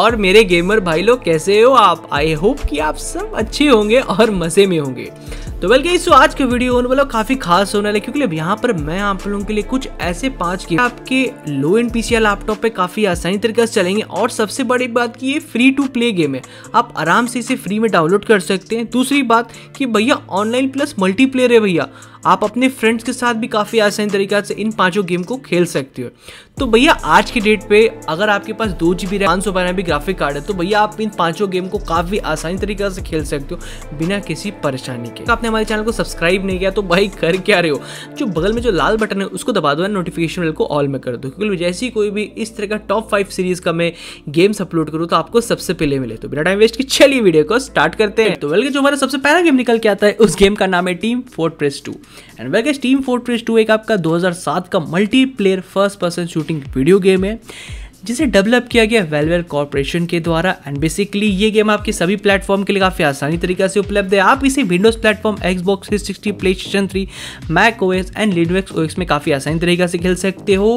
और मेरे गेमर भाई लोग कैसे हो आप। आई होप कि आप सब अच्छे होंगे और मज़े में होंगे। तो बल्कि सो आज के वीडियो होने वाला काफ़ी खास होने वाला है, क्योंकि अब यहाँ पर मैं आप लोगों के लिए कुछ ऐसे 5 गेम आपके लो एंड पीसी लैपटॉप पे काफ़ी आसानी तरीके से चलेंगे। और सबसे बड़ी बात कि ये फ्री टू प्ले गेम है, आप आराम से इसे फ्री में डाउनलोड कर सकते हैं। दूसरी बात कि भैया ऑनलाइन प्लस मल्टीप्लेयर है, भैया आप अपने फ्रेंड्स के साथ भी काफ़ी आसानी तरीके से इन 5 गेम को खेल सकते हो। तो भैया आज के डेट पे अगर आपके पास 2 GB RAM 512 MB graphic card है तो भैया आप इन 5 गेम को काफ़ी आसानी तरीके से खेल सकते हो बिना किसी परेशानी के। आपने हमारे चैनल को सब्सक्राइब नहीं किया तो भाई कर क्या रहे हो, जो बगल में जो लाल बटन है उसको दबा दो, नोटिफिकेशन बेल को ऑल में कर दो, क्योंकि जैसे ही कोई भी इस तरह का टॉप 5 सीरीज का मैं गेम्स अपलोड करूँ तो आपको सबसे पहले मिले। तो बिना टाइम वेस्ट किए चलिए वीडियो को स्टार्ट करते हैं। तो बल्कि जो हमारा सबसे पहला गेम निकल के आता है उस गेम का नाम है टीम फोर्ट्रेस 2। एंड बल्कि टीम फोर्ट्रेस 2 एक आपका 2007 का multiplayer first person shooting video game है, जिसे डेवलप किया गया वेलवेयर कॉर्पोरेशन के द्वारा। एंड बेसिकली ये गेम आपके सभी प्लेटफॉर्म के लिए काफ़ी आसानी तरीके से उपलब्ध है। आप इसे Windows platform, Xbox 360, PlayStation 3, Mac OS and Linux OS में काफ़ी आसानी तरीके से खेल सकते हो।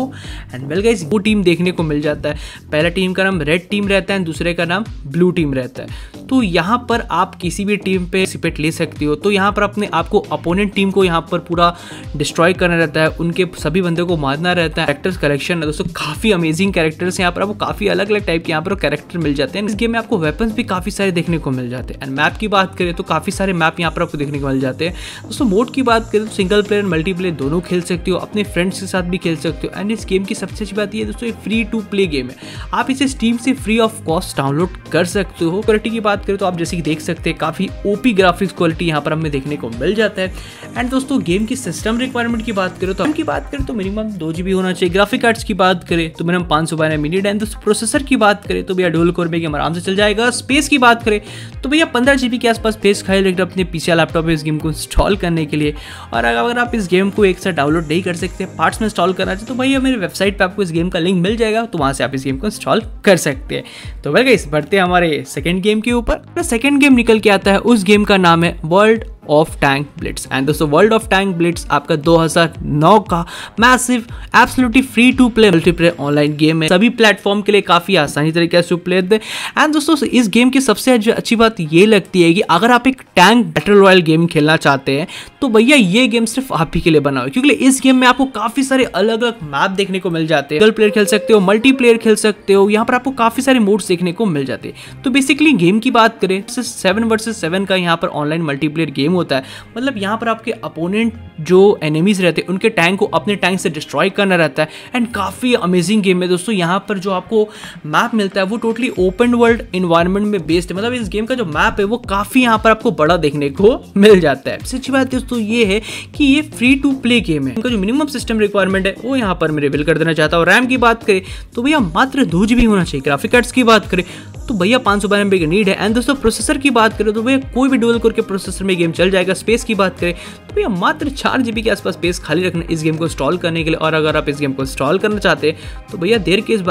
एंड वेल गाइस दो टीम देखने को मिल जाता है, पहला टीम का नाम रेड टीम रहता है, दूसरे का नाम ब्लू टीम रहता है। तो यहाँ पर आप किसी भी टीम पर सिपेट ले सकते हो। तो यहाँ पर अपने आपको अपोनेंट टीम को यहाँ पर पूरा डिस्ट्रॉय करना रहता है, उनके सभी बंदों को मारना रहता है। कैरेक्टर्स कलेक्शन है दोस्तों, काफ़ी अमेजिंग कैरेक्टर्स यहाँ पर आपको काफी अलग अलग टाइप के यहाँ पर कैरेक्टर मिल जाते हैं। इस गेम में आपको वेपन्स भी काफी सारे देखने को मिल जाते हैं। एंड मैप की बात करें तो काफी सारे मैप यहाँ पर आपको देखने को मिल जाते हैं। दोस्तों मोड की बात करें तो सिंगल प्लेयर एंड मल्टीप्लेयर दोनों खेल सकते हो, अपने फ्रेंड्स के साथ भी खेल सकते हो। एंड इस गेम की सबसे अच्छी बात यह दोस्तों फ्री टू प्ले गेम है, आप इसे स्टीम से फ्री ऑफ कॉस्ट डाउनलोड कर सकते हो। क्वालिटी की बात करें तो आप जैसे कि देख सकते हैं काफी ओपी ग्राफिक्स क्वालिटी यहाँ पर हमें देखने को मिल जाता है। एंड दोस्तों गेम की सिस्टम रिक्वायरमेंट की बात करें तो मिनिमम 2 GB होना चाहिए। ग्राफिक कार्ड्स की बात करें तो मिनिमम 512 प्रोसेसर की बात करें तो भैया डुअल कोर में गेम आराम से चल जाएगा। स्पेस की बात करें तो भैया 15 GB के आसपास स्पेस खाली रखना अपने पीसी लैपटॉप में इस गेम को इंस्टॉल करने के लिए। और अगर आप इस गेम को एक साथ डाउनलोड नहीं कर सकते, पार्ट्स में इंस्टॉल करना चाहिए, तो भैया मेरे वेबसाइट पे आपको इस गेम का लिंक मिल जाएगा, तो वहाँ से आप इस गेम को इंस्टॉल कर सकते हैं। तो भैया इस बढ़ते हमारे सेकेंड गेम के ऊपर। सेकेंड गेम निकल के आता है, उस गेम का नाम है World of Tank Blitz. And दोस्तों वर्ल्ड ऑफ टैंक ब्लिट्स आपका 2009 का massive absolutely free to play multiplayer online game है, सभी प्लेटफॉर्म के लिए काफ़ी आसानी तरीके से उपलब्ध है। एंड दोस्तों इस गेम की सबसे अच्छी बात ये लगती है कि अगर आप एक टैंक बैटल रॉयल गेम खेलना चाहते हैं तो भैया ये गेम सिर्फ आप ही के लिए बना हुआ है, क्योंकि इस गेम में आपको काफ़ी सारे अलग अलग मैप देखने को मिल जाते हैं। सिंगल प्लेयर खेल सकते हो, मल्टीप्लेयर खेल सकते हो, यहाँ पर आपको काफ़ी सारे मोड्स देखने को मिल जाते हैं। तो बेसिकली गेम की बात करें 7 vs 7 का यहाँ पर ऑनलाइन मल्टीप्लेयर गेम होता है, मतलब यहाँ पर आपके अपोनेंट जो एनिमीज रहते हैं उनके टैंक को अपने टैंक से डिस्ट्रॉय करना रहता है। एंड काफ़ी अमेजिंग गेम है दोस्तों, यहाँ पर जो आपको मैप मिलता है वो टोटली ओपन वर्ल्ड इन्वायरमेंट में बेस्ड है, मतलब इस गेम का जो मैप है वो काफ़ी यहाँ पर आपको बड़ा देखने को मिल जाता है। सबसे अच्छी बात दोस्तों ये है कि ये फ्री टू प्ले गेम है, इनका जो मिनिमम सिस्टम रिक्वायरमेंट है वो यहाँ पर मैं रिवील कर देना चाहता हूँ। रैम की बात करें तो भैया मात्र 2 GB होना चाहिए। ग्राफिक कार्ड्स की बात करें तो भैया 512 MB की नीड है। एंड दोस्तों प्रोसेसर की बात करें तो भैया कोई भी डुअल कोर के प्रोसेसर में गेम चल जाएगा। स्पेस की बात करें तो भैया मात्र 4 GB के आसपास स्पेस खाली रखना इस गेम को इंस्टॉल करने के लिए। और अगर आप इस गेम को इंस्टॉल करना चाहते हैं तो भैया देर किस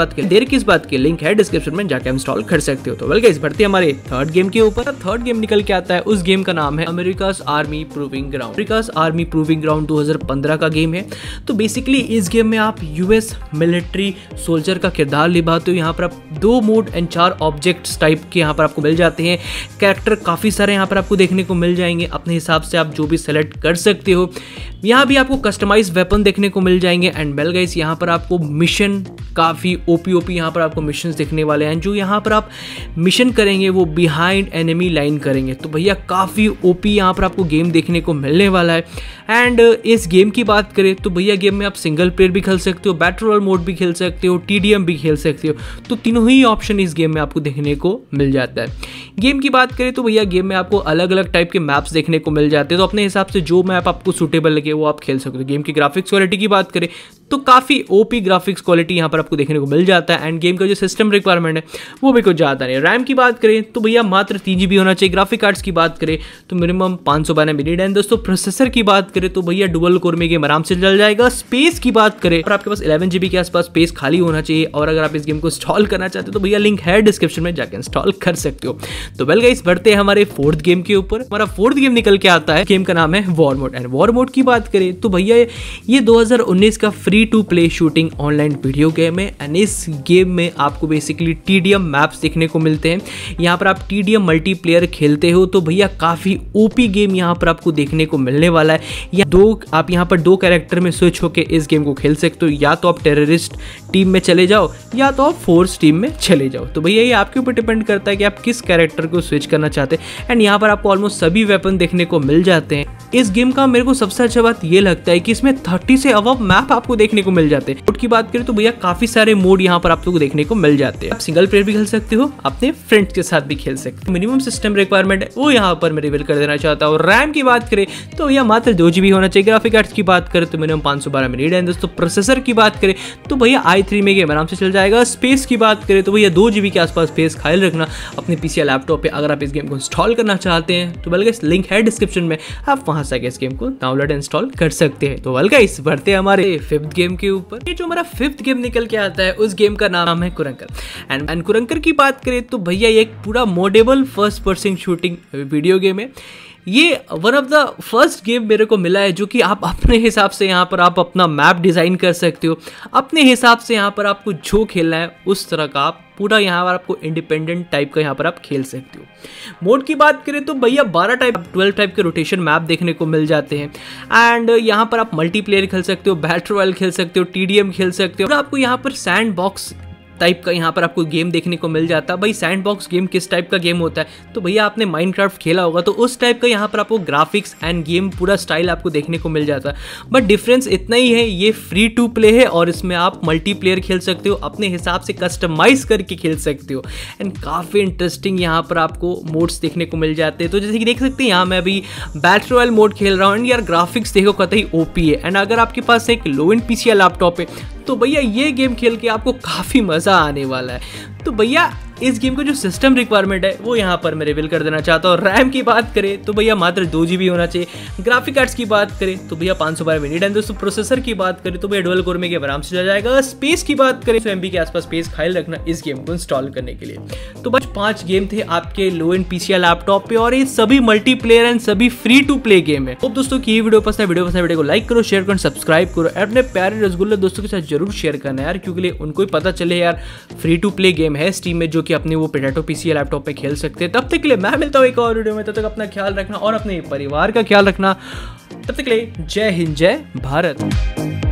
बात के लिंक है डिस्क्रिप्शन में, जाकर इंस्टॉल कर सकते हो। तो वेल गाइस बढ़ते हैं हमारे थर्ड गेम के ऊपर। थर्ड गेम निकल के आता है, उस गेम का नाम है America's army proving ground. America's army proving ground 2015 का गेम है। तो बेसिकली इस गेम में आप यूएस मिलिट्री सोल्जर का किरदार निभाते हो। यहाँ पर आप 2 मोड एंड 4 ऑब्जेक्ट्स टाइप के यहाँ पर आपको मिल जाते हैं। कैरेक्टर काफ़ी सारे यहाँ पर आपको देखने को मिल जाएंगे, अपने हिसाब से आप जो भी सेलेक्ट कर सकते हो। यहाँ भी आपको कस्टमाइज वेपन देखने को मिल जाएंगे। एंड वेल गाइस यहाँ पर आपको मिशन काफ़ी ओपी यहाँ पर आपको मिशंस देखने वाले हैं, जो यहाँ पर आप मिशन करेंगे वो बिहाइंड एनिमी लाइन करेंगे। तो भैया काफ़ी ओपी यहाँ पर आपको गेम देखने को मिलने वाला है। एंड इस गेम की बात करें तो भैया गेम में आप सिंगल प्लेयर भी खेल सकते हो, बैटल रॉयल मोड भी खेल सकते हो, TDM भी खेल सकते हो। तो तीनों ही ऑप्शन इस गेम में आपको देखने को मिल जाता है। गेम की बात करें तो भैया गेम में आपको अलग अलग टाइप के मैप्स देखने को मिल जाते हैं, तो अपने हिसाब से जो मैप आपको सूटेबल लगे वो आप खेल सकते हो। गेम की ग्राफिक्स क्वालिटी की बात करें तो काफ़ी ओपी ग्राफिक्स क्वालिटी यहाँ पर आपको देखने को मिल जाता है। एंड गेम का जो सिस्टम रिक्वायरमेंट है वो भी कुछ ज़्यादा नहीं। रैम की बात करें तो भैया मात्र 3 GB होना चाहिए। ग्राफिक कार्ड्स की बात करें तो मिनिमम 512 MB नीड। एंड दोस्तों प्रोसेसर की बात करें तो भैया डुअल कोर में गेम आराम से चल जाएगा। स्पेस की बात करें और आपके पास 11 GB के आसपास स्पेस खाली होना चाहिए। और अगर आप इस गेम को इंस्टॉल करना चाहते हो तो भैया लिंक है डिस्क्रिप्शन में, जाकर इंस्टॉल कर सकते हो। तो वेल गाइस बढ़ते हैं हमारे फोर्थ गेम के ऊपर। हमारा फोर्थ गेम निकल के आता है, गेम का नाम है वॉरबॉट। एंड वॉरबॉट की बात करें तो भैया ये 2019 का free free to play shooting online video game है एंड इस गेम में आपको बेसिकली टीडीएम मैप्स देखने को मिलते हैं। यहाँ पर आप टीडीएम मल्टीप्लेयर खेलते हो तो भैया काफ़ी ओपी गेम यहाँ पर आपको देखने को मिलने वाला है। या आप यहाँ पर दो कैरेक्टर में स्विच होकर इस गेम को खेल सकते हो, या तो आप टेररिस्ट टीम में चले जाओ या तो आप फोर्स टीम में चले जाओ। तो भैया ये आपके ऊपर डिपेंड करता है कि आप किस कैरेक्टर को स्विच करना चाहते हैं। एंड यहाँ पर आपको ऑलमोस्ट सभी वेपन देखने को मिल जाते हैं। इस गेम का मेरे को सबसे अच्छा बात ये लगता है कि इसमें 30 से अबव मैप आपको देखने को मिल जाते हैं। मोड की बात करें तो भैया काफी सारे मोड यहाँ पर आप लोग देखने को मिल जाते हैं। आप सिंगल प्लेयर भी खेल सकते हो, अपने फ्रेंड्स के साथ भी खेल सकते हो। मिनिमम सिस्टम रिक्वायरमेंट है वो यहाँ पर मैं रिवील कर देना चाहता हूँ। रैम की बात करें तो भैया मात्र 2 GB होना चाहिए। ग्राफिक कार्ड की बात करें तो मिनिमम 512 मिनट है दोस्तों। प्रोसेसर की बात करें तो भैया i3 में गेम आराम से चल जाएगा। स्पेस की बात करें तो भैया 2 GB के आसपास स्पेस ख्याल रखना अपने पीसी या लैपटॉप पे। अगर आप इस गेम को इंस्टॉल करना चाहते हैं तो बल्कि लिंक है डिस्क्रिप्शन में, आप वहां से इस गेम को डाउनलोड इंस्टॉल कर सकते हैं। तो बल्कि इस बढ़ते हैं हमारे 5th गेम के ऊपर। ये जो हमारा 5th गेम निकल के आता है उस गेम का नाम है कुरंकर। एंड कुरंकर की बात करें तो भैया ये एक पूरा moddable first person shooting video game है। ये one of the first game मेरे को मिला है जो कि आप अपने हिसाब से यहाँ पर आप अपना मैप डिज़ाइन कर सकते हो, अपने हिसाब से यहाँ पर आपको जो खेलना है उस तरह का आप पूरा यहाँ पर आपको इंडिपेंडेंट टाइप का यहाँ पर आप खेल सकते हो। मोड की बात करें तो भैया 12 टाइप के रोटेशन मैप देखने को मिल जाते हैं। एंड यहाँ पर आप मल्टीप्लेयर खेल सकते हो, बैटल रॉयल खेल सकते हो, टीडीएम खेल सकते हो। और आपको यहाँ पर सैंड बॉक्स टाइप का यहाँ पर आपको गेम देखने को मिल जाता है। भाई सैंडबॉक्स गेम किस टाइप का गेम होता है तो भैया आपने माइनक्राफ्ट खेला होगा तो उस टाइप का यहाँ पर आपको ग्राफिक्स एंड गेम पूरा स्टाइल आपको देखने को मिल जाता है। बट डिफरेंस इतना ही है, ये फ्री टू प्ले है और इसमें आप मल्टीप्लेयर खेल सकते हो, अपने हिसाब से कस्टमाइज करके खेल सकते हो। एंड काफ़ी इंटरेस्टिंग यहाँ पर आपको मोड्स देखने को मिल जाते हैं। तो जैसे कि देख सकते हैं यहाँ मैं अभी बैटल रॉयल मोड खेल रहा हूँ एंड यार ग्राफिक्स देखो कतई ओपी है। एंड अगर आपके पास एक लो एंड पीसी या लैपटॉप है तो भैया ये गेम खेल के आपको काफ़ी मज़ा आने वाला है। तो भैया इस गेम का जो सिस्टम रिक्वायरमेंट है वो यहाँ पर मैं रिवील कर देना चाहता हूँ। रैम की बात करें तो भैया मात्र 2 GB होना चाहिए। ग्राफिक कार्ड्स की बात करें तो भैया 512 मिनट है दोस्तों। प्रोसेसर की बात करें तो भैया डुअल कोर में गेम आराम से चल जाएगा। स्पेस की बात करें तो MB के आसपास स्पेस ख्याल रखना इस गेम को इंस्टॉल करने के लिए। तो बस 5 गेम थे आपके लो एंड पीसी या लैपटॉप पे और ये सभी मल्टीप्लेयर एंड सभी फ्री टू प्ले गेम है। होप दोस्तों की वीडियो को लाइक करो, शेयर करो, सब्सक्राइब करो। अपने प्यारे रसगुल्ले दोस्तों के साथ जरूर शेयर करना यार, क्योंकि उनको पता चले यार फ्री टू प्ले गेम है स्टीम में जो कि अपने वो पोटैटो पीसी या लैपटॉप पे खेल सकते हैं। तब तक के लिए मैं मिलता हूँ एक और वीडियो में। तब तक अपना ख्याल रखना और अपने परिवार का ख्याल रखना। तब तक के लिए जय हिंद, जय भारत।